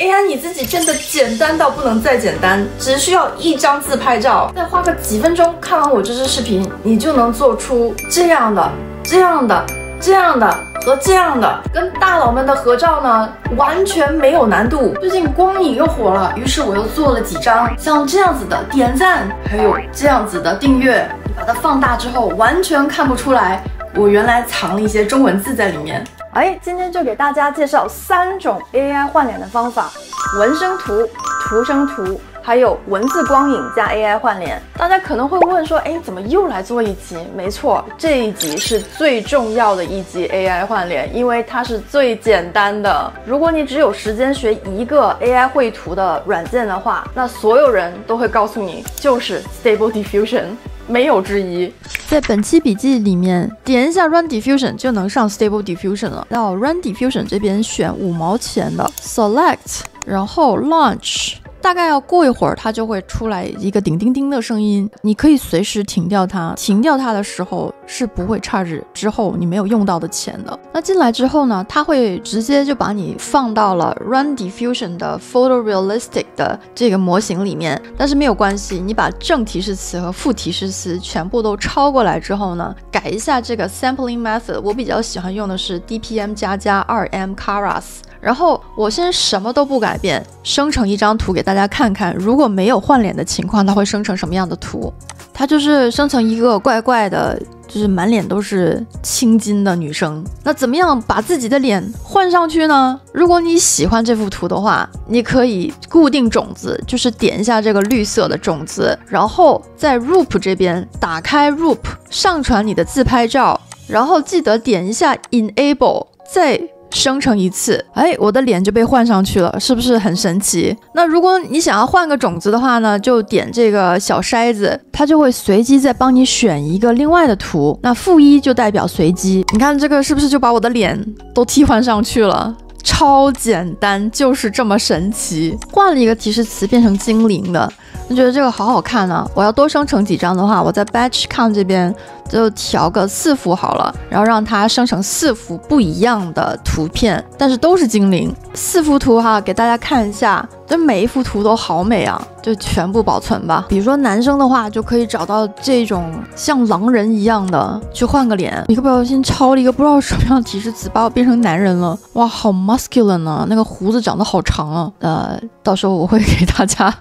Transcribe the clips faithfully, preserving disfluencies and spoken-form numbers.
A I 你自己真的简单到不能再简单，只需要一张自拍照，再花个几分钟看完我这支视频，你就能做出这样的、这样的、这样的和这样的，跟大佬们的合照呢完全没有难度。最近光影又火了，于是我又做了几张像这样子的点赞，还有这样子的订阅。你把它放大之后，完全看不出来我原来藏了一些中文字在里面。 哎，今天就给大家介绍三种 A I 换脸的方法：文生图、图生图，还有文字光影加 A I 换脸。大家可能会问说，哎，怎么又来做一集？没错，这一集是最重要的一集 A I 换脸，因为它是最简单的。如果你只有时间学一个 A I 绘图的软件的话，那所有人都会告诉你，就是 Stable Diffusion。 没有之一，在本期笔记里面点一下 Run Diffusion 就能上 Stable Diffusion 了。到 Run Diffusion 这边选五毛钱的 Select， 然后 Launch， 大概要过一会儿它就会出来一个叮叮叮的声音，你可以随时停掉它。停掉它的时候是不会 charge 之后你没有用到的钱的。那进来之后呢，它会直接就把你放到了 Run Diffusion 的 Photorealistic 的这个模型里面，但是没有关系，你把正提示词和副提示词 全部都抄过来之后呢，改一下这个 sampling method。我比较喜欢用的是 D P M 加加 R M Caras。然后我先什么都不改变，生成一张图给大家看看。如果没有换脸的情况，它会生成什么样的图？它就是生成一个怪怪的，就是满脸都是青筋的女生。那怎么样把自己的脸换上去呢？如果你喜欢这幅图的话，你可以固定种子，就是点一下这个绿色的种子，然后在 Roop 这边打开 Roop， 上传你的自拍照，然后记得点一下 Enable， 再 生成一次，哎，我的脸就被换上去了，是不是很神奇？那如果你想要换个种子的话呢，就点这个小筛子，它就会随机再帮你选一个另外的图。那负一就代表随机，你看这个是不是就把我的脸都替换上去了？ 超简单，就是这么神奇。换了一个提示词变成精灵的，我觉得这个好好看啊！我要多生成几张的话，我在 batch count 这边就调个四幅好了，然后让它生成四幅不一样的图片，但是都是精灵。四幅图哈，给大家看一下，这每一幅图都好美啊！就全部保存吧。比如说男生的话，就可以找到这种像狼人一样的，去换个脸。一个不小心抄了一个不知道什么样的提示词，把我变成男人了，哇，好吗？ Masculine 啊，那个胡子长得好长啊，呃，到时候我会给大家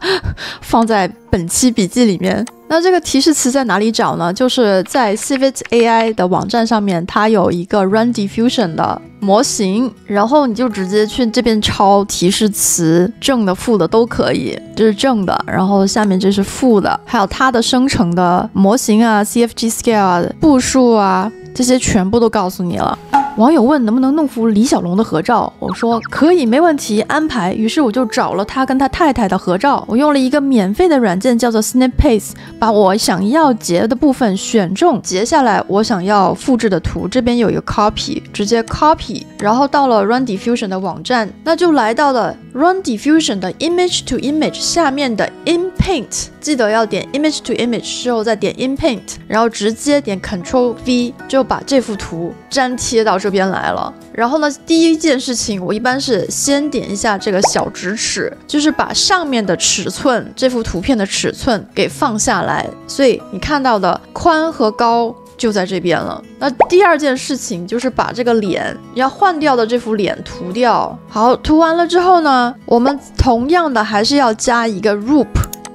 放在本期笔记里面。那这个提示词在哪里找呢？就是在 Civit A I 的网站上面，它有一个 Run Diffusion 的模型，然后你就直接去这边抄提示词，正的、负的都可以。这是正的，然后下面这是负的，还有它的生成的模型啊、C F G Scale 啊、步数啊，这些全部都告诉你了。 网友问能不能弄幅李小龙的合照，我说可以，没问题，安排。于是我就找了他跟他太太的合照，我用了一个免费的软件叫做 Snipaste， 把我想要截的部分选中，截下来我想要复制的图。这边有一个 copy， 直接 copy， 然后到了 Run Diffusion 的网站，那就来到了 Run Diffusion 的 Image to Image 下面的 In Paint， 记得要点 Image to Image 之后再点 In Paint， 然后直接点 Control V 就把这幅图粘贴到这 这边来了，然后呢，第一件事情我一般是先点一下这个小直尺，就是把上面的尺寸，这幅图片的尺寸给放下来，所以你看到的宽和高就在这边了。那第二件事情就是把这个脸要换掉的这幅脸涂掉。好，涂完了之后呢，我们同样的还是要加一个 Roop，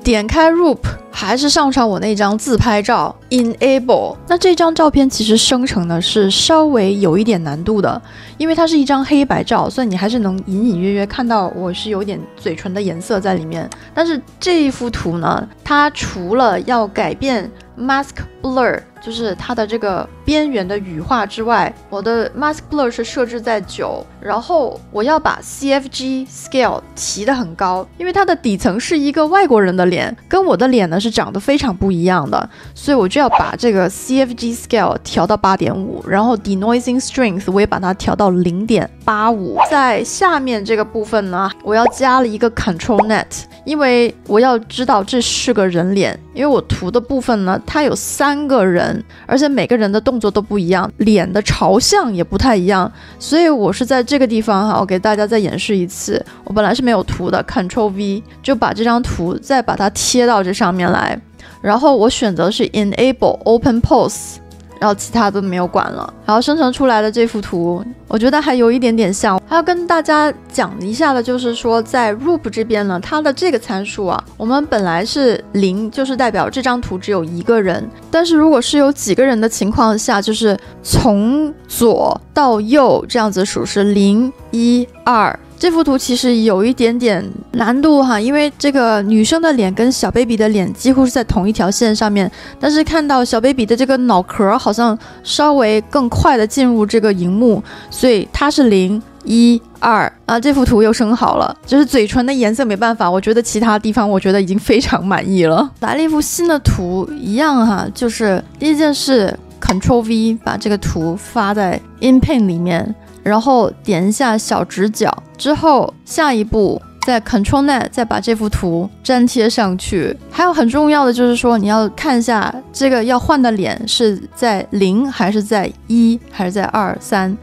点开 Roop。 还是上传我那张自拍照 ，enable。那这张照片其实生成的是稍微有一点难度的，因为它是一张黑白照，所以你还是能隐隐约约看到我是有点嘴唇的颜色在里面。但是这一幅图呢，它除了要改变 mask blur， 就是它的这个边缘的羽化之外，我的 mask blur 是设置在九，然后我要把 C F G scale 提得很高，因为它的底层是一个外国人的脸，跟我的脸呢 是长得非常不一样的，所以我就要把这个 C F G scale 调到 八点五， 然后 denoising strength 我也把它调到 零点八五。在下面这个部分呢，我要加了一个 ControlNet， 因为我要知道这是个人脸，因为我图的部分呢，它有三个人，而且每个人的动动作都不一样，脸的朝向也不太一样，所以我是在这个地方哈，我给大家再演示一次。我本来是没有图的 ，Control V 就把这张图再把它贴到这上面来，然后我选择是 Enable Open Pose。 然后其他都没有管了，然后生成出来的这幅图，我觉得还有一点点像。还要跟大家讲一下的就是说，在 Roop 这边呢，它的这个参数啊，我们本来是零，就是代表这张图只有一个人。但是如果是有几个人的情况下，就是从左到右这样子数是零、一、二。 这幅图其实有一点点难度哈，因为这个女生的脸跟小 baby 的脸几乎是在同一条线上面，但是看到小 baby 的这个脑壳好像稍微更快的进入这个荧幕，所以它是零一二啊。这幅图又生好了，就是嘴唇的颜色没办法，我觉得其他地方我觉得已经非常满意了。来了一幅新的图，一样哈，就是第一件事 ，Control V 把这个图发在 InPaint 里面。 然后点一下小直角，之后下一步再 ControlNet 再把这幅图粘贴上去。还有很重要的就是说，你要看一下这个要换的脸是在零还是在一还是在二三。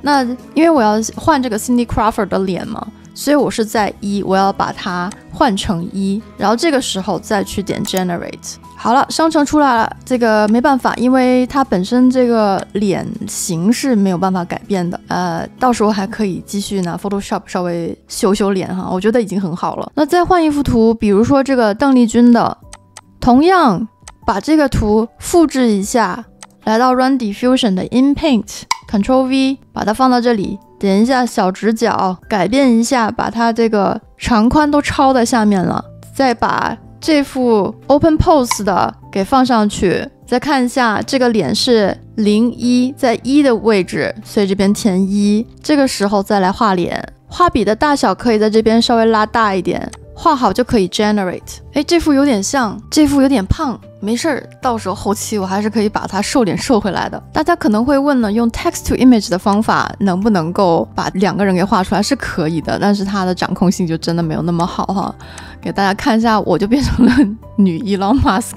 那因为我要换这个 Cindy Crawford 的脸嘛，所以我是在一，我要把它换成一，然后这个时候再去点 Generate。 好了，生成出来了。这个没办法，因为它本身这个脸型是没有办法改变的。呃，到时候还可以继续拿 Photoshop 稍微修修脸哈，我觉得已经很好了。那再换一幅图，比如说这个邓丽君的，同样把这个图复制一下，来到 Run Diffusion 的 InPaint，Control V 把它放到这里，点一下小直角，改变一下，把它这个长宽都超在下面了，再把 这幅 Open Pose 的给放上去，再看一下这个脸是零一，在一的位置，所以这边填一。这个时候再来画脸，画笔的大小可以在这边稍微拉大一点，画好就可以 Generate。哎，这幅有点像，这幅有点胖，没事儿，到时候后期我还是可以把它瘦脸瘦回来的。大家可能会问呢，用 Text to Image 的方法能不能够把两个人给画出来？是可以的，但是它的掌控性就真的没有那么好哈。 给大家看一下，我就变成了女 Elon Musk，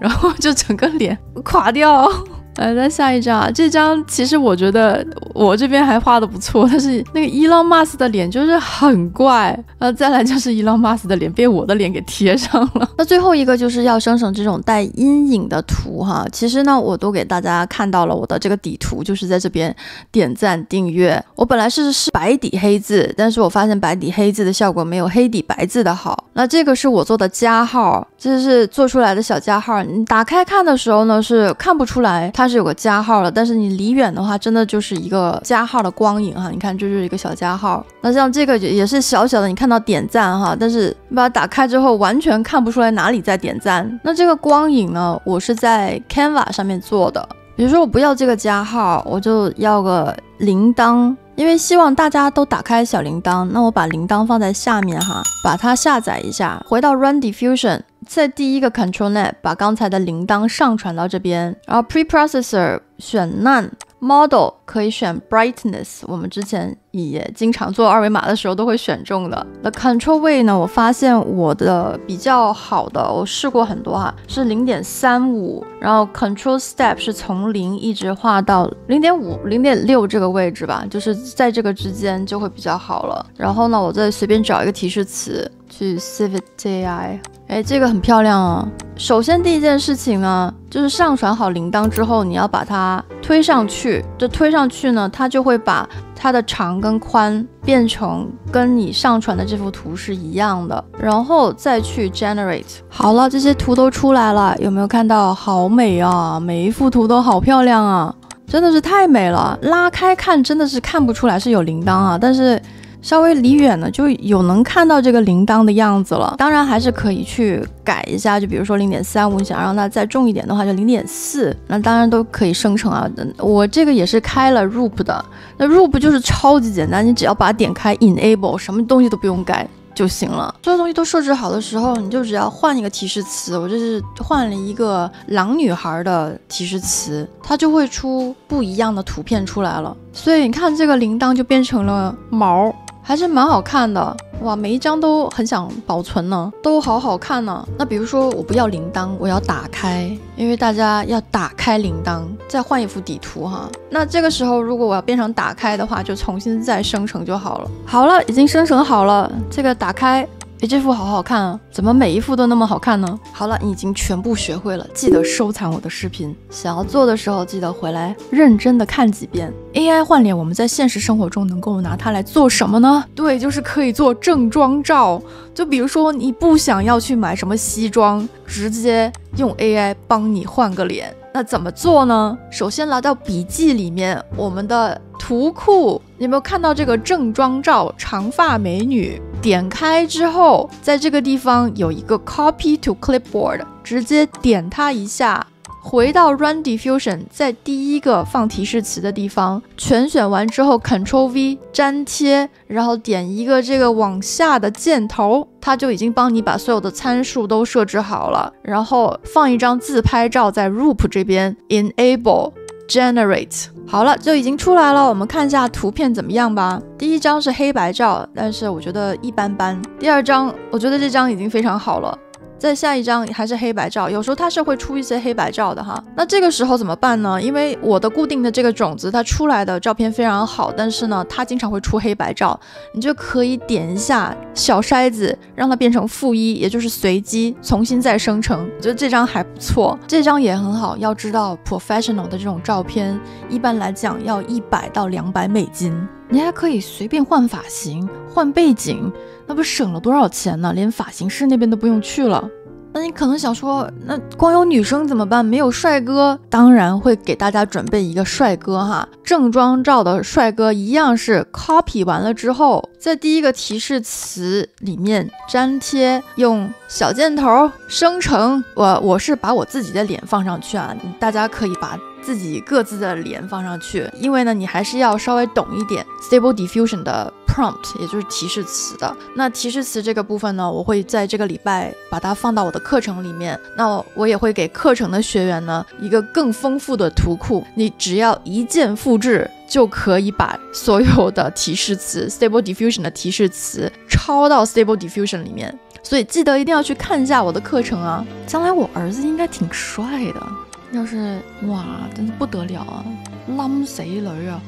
然后就整个脸垮掉。来，再下一张啊，这张其实我觉得我这边还画的不错，但是那个 Elon Musk 的脸就是很怪。呃，再来就是 Elon Musk 的脸被我的脸给贴上了。那最后一个就是要生成这种带阴影的图哈。其实呢，我都给大家看到了我的这个底图，就是在这边点赞订阅。我本来是是白底黑字，但是我发现白底黑字的效果没有黑底白字的好。 那这个是我做的加号，这是做出来的小加号。你打开看的时候呢，是看不出来它是有个加号的，但是你离远的话，真的就是一个加号的光影哈。你看，这就是一个小加号。那像这个也是小小的，你看到点赞哈，但是把它打开之后，完全看不出来哪里在点赞。那这个光影呢，我是在 Canva 上面做的。比如说，我不要这个加号，我就要个铃铛。 因为希望大家都打开小铃铛，那我把铃铛放在下面哈，把它下载一下，回到 Run Diffusion， 在第一个 ControlNet 把刚才的铃铛上传到这边，然后 Preprocessor 选 None。 Model 可以选 Brightness， 我们之前也经常做二维码的时候都会选中的。那 Control V 呢？我发现我的比较好的，我试过很多哈，是 零点三五， 然后 Control Step 是从零一直画到 零点五、零点六 这个位置吧，就是在这个之间就会比较好了。然后呢，我再随便找一个提示词去 Civit A I， 哎，这个很漂亮哦。首先第一件事情呢，就是上传好铃铛之后，你要把它 推上去，这推上去呢，它就会把它的长跟宽变成跟你上传的这幅图是一样的，然后再去 generate。好了，这些图都出来了，有没有看到？好美啊，每一幅图都好漂亮啊，真的是太美了。拉开看真的是看不出来是有铃铛啊，但是 稍微离远呢，就有能看到这个铃铛的样子了。当然还是可以去改一下，就比如说 零点三五， 你想让它再重一点的话，就 零点四。那当然都可以生成啊。我这个也是开了 Roop 的，那 Roop 就是超级简单，你只要把它点开 Enable， 什么东西都不用改 就行了。所有东西都设置好的时候，你就只要换一个提示词。我这是换了一个狼女孩的提示词，它就会出不一样的图片出来了。所以你看这个铃铛就变成了毛，还是蛮好看的。哇，每一张都很想保存呢、啊，都好好看呢、啊。那比如说我不要铃铛，我要打开，因为大家要打开铃铛，再换一幅底图哈。那这个时候如果我要变成打开的话，就重新再生成就好了。好了，已经生成好了，这个打开。 哎，这幅好好看啊！怎么每一幅都那么好看呢？好了，你已经全部学会了，记得收藏我的视频。想要做的时候，记得回来认真的看几遍。A I 换脸，我们在现实生活中能够拿它来做什么呢？对，就是可以做正装照。就比如说，你不想要去买什么西装，直接用 A I 帮你换个脸。那怎么做呢？首先来到笔记里面，我们的图库，你有没有看到这个正装照，长发美女？ 点开之后，在这个地方有一个 Copy to Clipboard， 直接点它一下，回到 Run Diffusion， 在第一个放提示词的地方全选完之后 ，Ctrl V 粘贴，然后点一个这个往下的箭头，它就已经帮你把所有的参数都设置好了。然后放一张自拍照在 Roop 这边 Enable。 Generate 好了，就已经出来了。我们看一下图片怎么样吧。第一张是黑白照，但是我觉得一般般。第二张，我觉得这张已经非常好了。再下一张还是黑白照，有时候它是会出一些黑白照的哈。那这个时候怎么办呢？因为我的固定的这个种子，它出来的照片非常好，但是呢，它经常会出黑白照，你就可以点一下小筛子，让它变成负一，也就是随机重新再生成。我觉得这张还不错，这张也很好。要知道 ，professional 的这种照片，一般来讲要一百到两百美金。 你还可以随便换发型、换背景，那不省了多少钱呢？连发型师那边都不用去了。那你可能想说，那光有女生怎么办？没有帅哥？当然会给大家准备一个帅哥哈，正装照的帅哥一样是 copy 完了之后，在第一个提示词里面粘贴，用小箭头生成。我我是把我自己的脸放上去啊，大家可以把。 自己各自的脸放上去，因为呢，你还是要稍微懂一点 Stable Diffusion 的 prompt， 也就是提示词的。那提示词这个部分呢，我会在这个礼拜把它放到我的课程里面。那我也会给课程的学员呢一个更丰富的图库，你只要一键复制就可以把所有的提示词 Stable Diffusion 的提示词抄到 Stable Diffusion 里面。所以记得一定要去看一下我的课程啊！将来我儿子应该挺帅的。 要是哇，真的不得了啊，冧死女啊！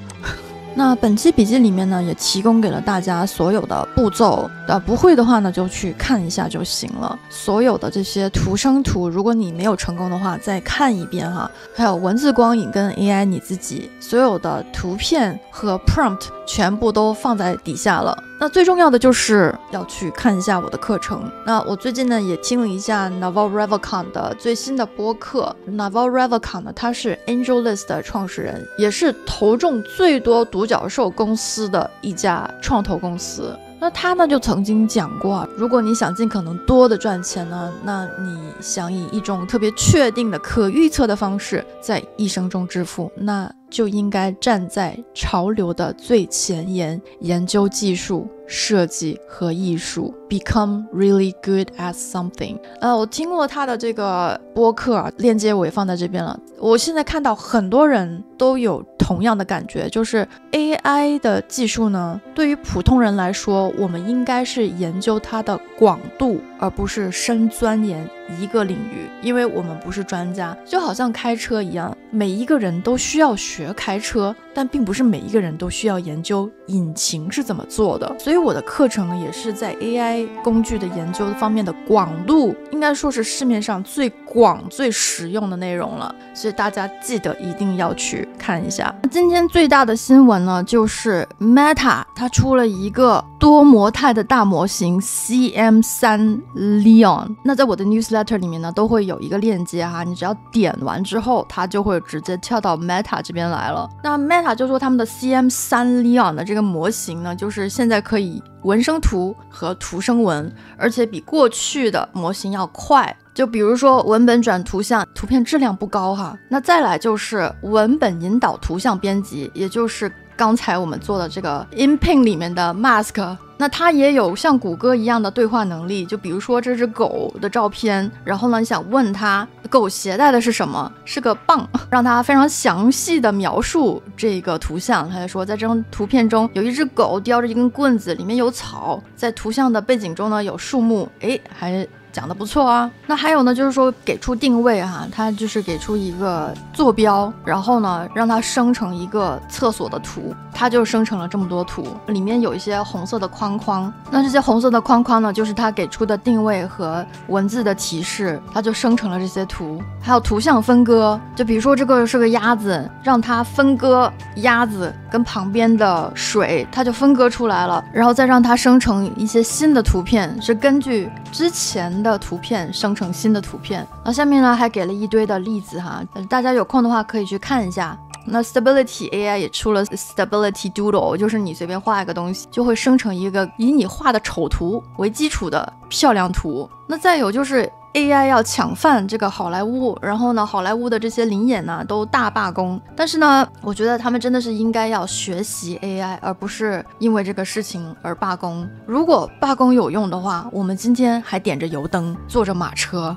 那本期笔记里面呢，也提供给了大家所有的步骤，呃，不会的话呢，就去看一下就行了。所有的这些图生图，如果你没有成功的话，再看一遍哈。还有文字、光影跟 A I， 你自己所有的图片和 prompt 全部都放在底下了。 那最重要的就是要去看一下我的课程。那我最近呢也听了一下 Naval Ravikant 的最新的播客。Naval Ravikant 呢，他是 AngelList 的创始人，也是投中最多独角兽公司的一家创投公司。那他呢就曾经讲过啊，如果你想尽可能多的赚钱呢，那你想以一种特别确定的、可预测的方式在一生中致富，那。 就应该站在潮流的最前沿，研究技术、设计和艺术 ，become really good at something。呃，我听过他的这个播客、啊，链接我也放在这边了。我现在看到很多人都有同样的感觉，就是 A I 的技术呢，对于普通人来说，我们应该是研究它的广度，而不是深钻研一个领域，因为我们不是专家。就好像开车一样，每一个人都需要学。 学开车，但并不是每一个人都需要研究引擎是怎么做的，所以我的课程呢，也是在 A I 工具的研究方面的广度，应该说是市面上最广、最实用的内容了。所以大家记得一定要去看一下。今天最大的新闻呢，就是 Meta 它出了一个多模态的大模型 C M 三 Leon。那在我的 newsletter 里面呢，都会有一个链接哈，你只要点完之后，它就会直接跳到 Meta 这边。 来了，那 Meta 就说他们的 C M 三 Leon 的这个模型呢，就是现在可以文生图和图生文，而且比过去的模型要快。就比如说文本转图像，图片质量不高哈。那再来就是文本引导图像编辑，也就是刚才我们做的这个音频里面的 mask。那它也有像谷歌一样的对话能力，就比如说这只狗的照片，然后呢你想问它狗携带的是什么，是个棒，让它非常详细的描述这个图像。它就说在这张图片中有一只狗叼着一根棍子，里面有草，在图像的背景中呢有树木。哎，还讲得不错啊。那还有呢，就是说给出定位哈、啊，它就是给出一个坐标，然后呢让它生成一个厕所的图，它就生成了这么多图，里面有一些红色的框框，那这些红色的框框呢，就是它给出的定位和文字的提示，它就生成了这些图。还有图像分割，就比如说这个是个鸭子，让它分割鸭子跟旁边的水，它就分割出来了，然后再让它生成一些新的图片，是根据之前的图片生成新的图片。那下面呢还给了一堆的例子哈，大家有空的话可以去看一下。那 Stability A I 也出了 Stability Doodle， 就是你随便画一个东西就会生成一个以你画的丑图为基础的漂亮图。那再有就是A I 要抢饭这个好莱坞，然后呢好莱坞的这些灵演呢都大罢工，但是呢我觉得他们真的是应该要学习 A I， 而不是因为这个事情而罢工。如果罢工有用的话，我们今天还点着油灯坐着马车。